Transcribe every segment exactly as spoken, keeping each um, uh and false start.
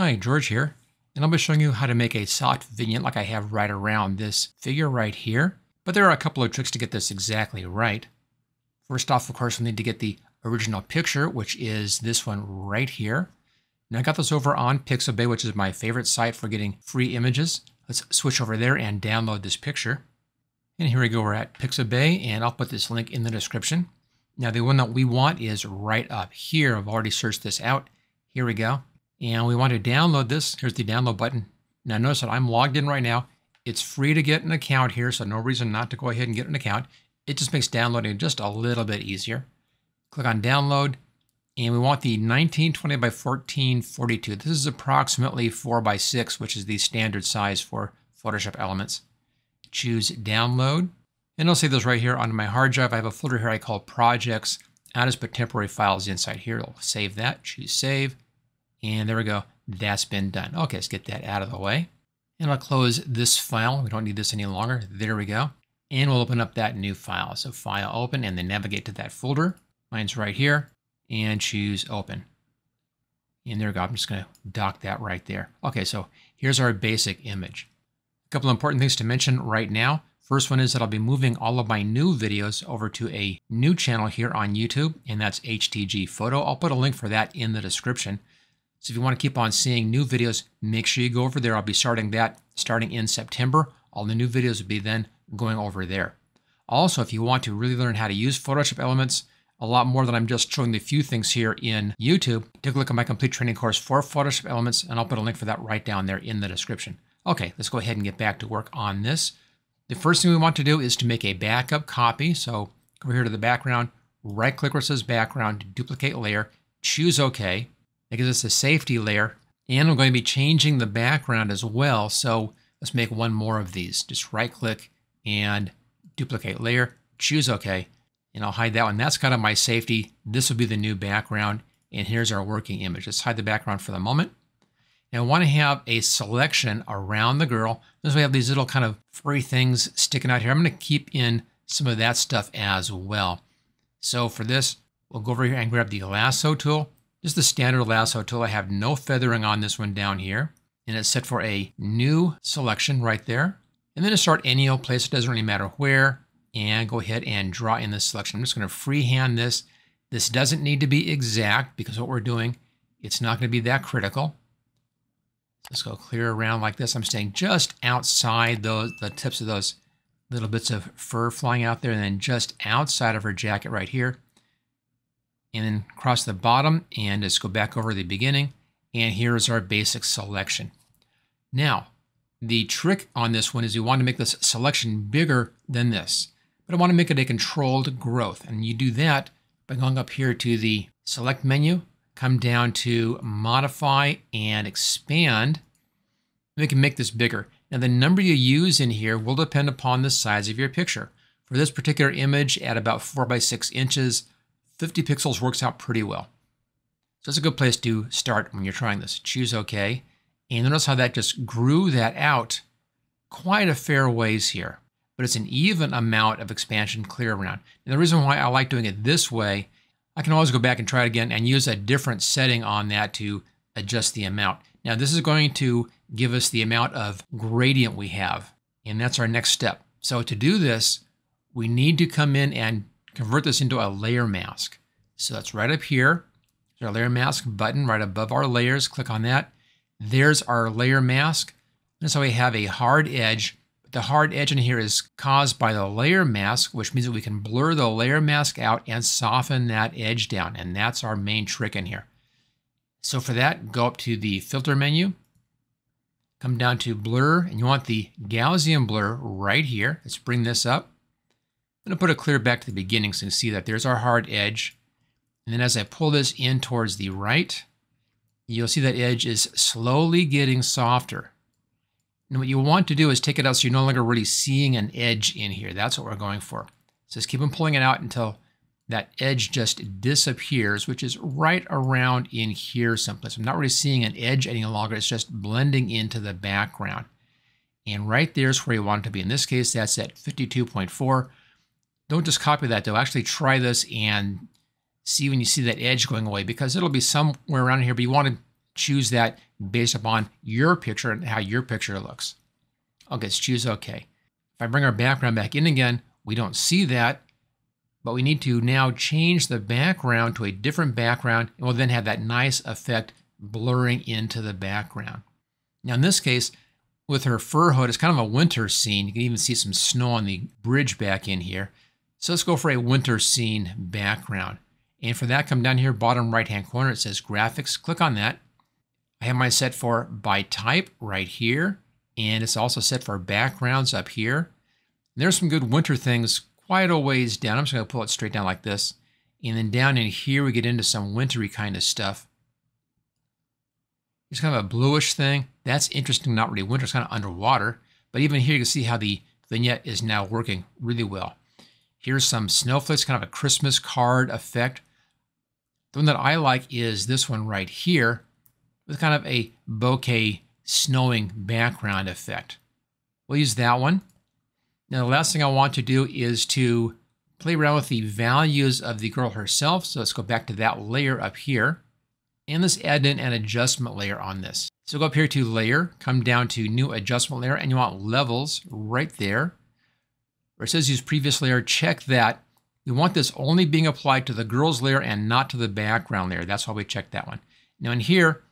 Hi, George here, and I'll be showing you how to make a soft vignette like I have right around this figure right here. But there are a couple of tricks to get this exactly right. First off, of course, we need to get the original picture, which is this one right here. Now I got this over on Pixabay, which is my favorite site for getting free images. Let's switch over there and download this picture. And here we go, we're at Pixabay, and I'll put this link in the description. Now the one that we want is right up here. I've already searched this out. Here we go. And we want to download this. Here's the download button. Now notice that I'm logged in right now. It's free to get an account here, so no reason not to go ahead and get an account. It just makes downloading just a little bit easier. Click on download, and we want the nineteen twenty by fourteen forty-two. This is approximately four by six, which is the standard size for Photoshop Elements. Choose download, and I'll save those right here on my hard drive. I have a folder here I call projects. I'll just put temporary files inside here. I'll save that, choose save. And there we go, that's been done. Okay, let's get that out of the way. And I'll close this file. We don't need this any longer. There we go. And we'll open up that new file. So file open, and then navigate to that folder. Mine's right here, and choose open. And there we go, I'm just gonna dock that right there. Okay, so here's our basic image. A couple of important things to mention right now. First one is that I'll be moving all of my new videos over to a new channel here on YouTube, and that's H T G Photo. I'll put a link for that in the description. So if you want to keep on seeing new videos, make sure you go over there. I'll be starting that starting in September. All the new videos will be then going over there. Also, if you want to really learn how to use Photoshop Elements, a lot more than I'm just showing the few things here in YouTube, take a look at my complete training course for Photoshop Elements, and I'll put a link for that right down there in the description. Okay, let's go ahead and get back to work on this. The first thing we want to do is to make a backup copy. So go here to the background, right click where it says background, duplicate layer, choose OK. That gives us a safety layer, and I'm going to be changing the background as well. So let's make one more of these. Just right click and duplicate layer, choose OK, and I'll hide that one. That's kind of my safety. This will be the new background, and here's our working image. Let's hide the background for the moment. Now I want to have a selection around the girl. Notice we have these little kind of furry things sticking out here. I'm going to keep in some of that stuff as well. So for this, we'll go over here and grab the lasso tool. Just the standard lasso tool. I have no feathering on this one down here. And it's set for a new selection right there. And then to start any old place, it doesn't really matter where. And go ahead and draw in this selection. I'm just going to freehand this. This doesn't need to be exact because what we're doing, it's not going to be that critical. Let's go clear around like this. I'm staying just outside those, the tips of those little bits of fur flying out there. And then just outside of her jacket right here. And then across the bottom, and just go back over the beginning. And here's our basic selection. Now, the trick on this one is you want to make this selection bigger than this, but I want to make it a controlled growth. And you do that by going up here to the select menu, come down to modify and expand. We can make this bigger. Now the number you use in here will depend upon the size of your picture. For this particular image at about four by six inches, fifty pixels works out pretty well. So it's a good place to start when you're trying this. Choose OK. And notice how that just grew that out quite a fair ways here. But it's an even amount of expansion clear around. And the reason why I like doing it this way, I can always go back and try it again and use a different setting on that to adjust the amount. Now this is going to give us the amount of gradient we have. And that's our next step. So to do this, we need to come in and convert this into a layer mask. So that's right up here. There's our layer mask button right above our layers. Click on that. There's our layer mask. And so we have a hard edge. The hard edge in here is caused by the layer mask, which means that we can blur the layer mask out and soften that edge down. And that's our main trick in here. So for that, go up to the filter menu, come down to blur, and you want the Gaussian blur right here. Let's bring this up. I'm going to put it clear back to the beginning so you can see that there's our hard edge. And then as I pull this in towards the right, you'll see that edge is slowly getting softer. And what you want to do is take it out so you're no longer really seeing an edge in here. That's what we're going for. So just keep on pulling it out until that edge just disappears, which is right around in here someplace. I'm not really seeing an edge any longer. It's just blending into the background. And right there's where you want it to be. In this case, that's at fifty-two point four. Don't just copy that though. Actually try this and see when you see that edge going away because it'll be somewhere around here, but you want to choose that based upon your picture and how your picture looks. Okay, let's choose OK. If I bring our background back in again, we don't see that, but we need to now change the background to a different background, and we'll then have that nice effect blurring into the background. Now in this case, with her fur hood, it's kind of a winter scene. You can even see some snow on the bridge back in here. So let's go for a winter scene background. And for that, come down here, bottom right-hand corner, it says graphics. Click on that. I have mine set for by type right here. And it's also set for backgrounds up here. And there's some good winter things quite a ways down. I'm just going to pull it straight down like this. And then down in here, we get into some wintry kind of stuff. It's kind of a bluish thing. That's interesting, not really winter, it's kind of underwater. But even here, you can see how the vignette is now working really well. Here's some snowflakes, kind of a Christmas card effect. The one that I like is this one right here with kind of a bokeh snowing background effect. We'll use that one. Now, the last thing I want to do is to play around with the values of the girl herself. So let's go back to that layer up here. And let's add in an adjustment layer on this. So go up here to Layer, come down to New Adjustment Layer, and you want Levels right there. Where it says Use Previous Layer, check that. We want this only being applied to the girl's layer and not to the background layer. That's why we checked that one. Now in here,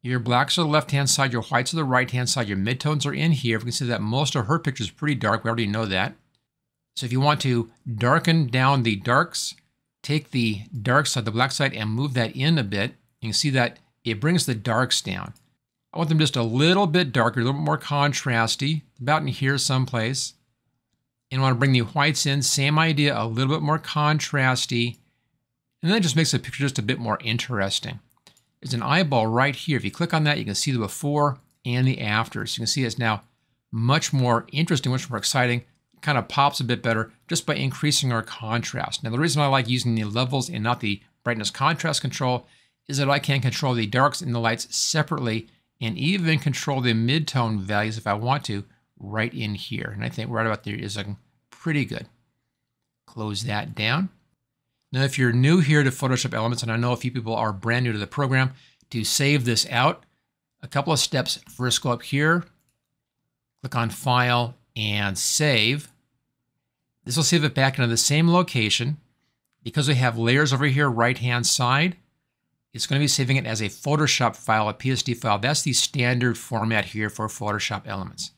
your blacks are the left-hand side, your whites are the right-hand side, your midtones are in here. We can see that most of her picture is pretty dark. We already know that. So if you want to darken down the darks, take the dark side, the black side, and move that in a bit. You can see that it brings the darks down. I want them just a little bit darker, a little bit more contrasty, about in here someplace. And I want to bring the whites in, same idea, a little bit more contrasty. And that just makes the picture just a bit more interesting. There's an eyeball right here. If you click on that, you can see the before and the after. So you can see it's now much more interesting, much more exciting, kind of pops a bit better just by increasing our contrast. Now, the reason I like using the levels and not the brightness contrast control is that I can control the darks and the lights separately and even control the mid-tone values if I want to right in here. And I think right about there is looking pretty good. Close that down. Now, if you're new here to Photoshop Elements, and I know a few people are brand new to the program, to save this out, a couple of steps. First, go up here, click on File and Save. This will save it back into the same location. Because we have layers over here, right-hand side, it's going to be saving it as a Photoshop file, a P S D file. That's the standard format here for Photoshop Elements.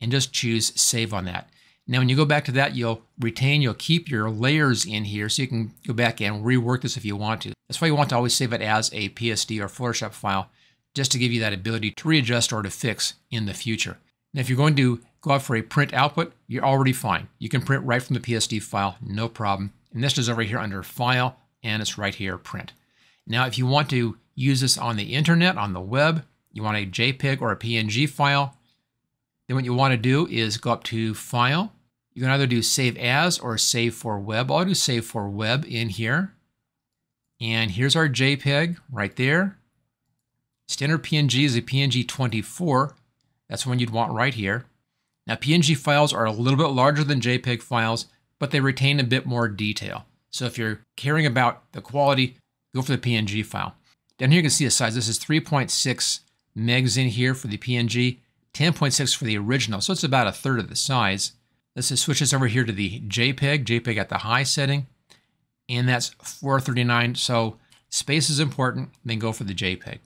And just choose Save on that. Now, when you go back to that, you'll retain, you'll keep your layers in here so you can go back and rework this if you want to. That's why you want to always save it as a P S D or Photoshop file, just to give you that ability to readjust or to fix in the future. Now, if you're going to go out for a print output, you're already fine. You can print right from the P S D file, no problem. And this is over here under File, and it's right here, Print. Now, if you want to use this on the internet, on the web, you want a JPEG or a P N G file, then what you want to do is go up to File. You can either do Save As or Save for Web. I'll do Save for Web in here. And here's our JPEG right there. Standard P N G is a P N G twenty-four. That's the one you'd want right here. Now, P N G files are a little bit larger than JPEG files, but they retain a bit more detail. So if you're caring about the quality, go for the P N G file. Down here you can see the size. This is three point six megs in here for the P N G, ten point six for the original. So it's about a third of the size. Let's just switch this over here to the JPEG, JPEG at the high setting. And that's four thirty-nine. So space is important. Then go for the JPEG.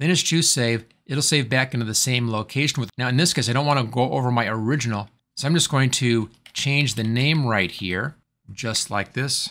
Then just choose Save. It'll save back into the same location. With Now in this case, I don't want to go over my original. So I'm just going to change the name right here, just like this.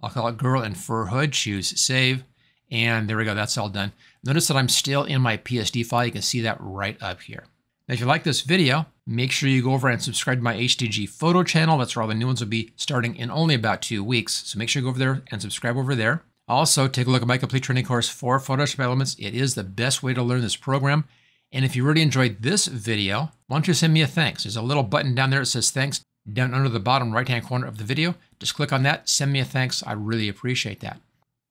I'll call it Girl in Fur Hood, choose Save, and there we go, that's all done. Notice that I'm still in my P S D file. You can see that right up here. Now, if you like this video, make sure you go over and subscribe to my H T G Photo channel. That's where all the new ones will be starting in only about two weeks. So make sure you go over there and subscribe over there. Also, take a look at my complete training course for Photoshop Elements. It is the best way to learn this program. And if you really enjoyed this video, why don't you send me a thanks? There's a little button down there that says thanks. Down under the bottom right-hand corner of the video. Just click on that, send me a thanks. I really appreciate that.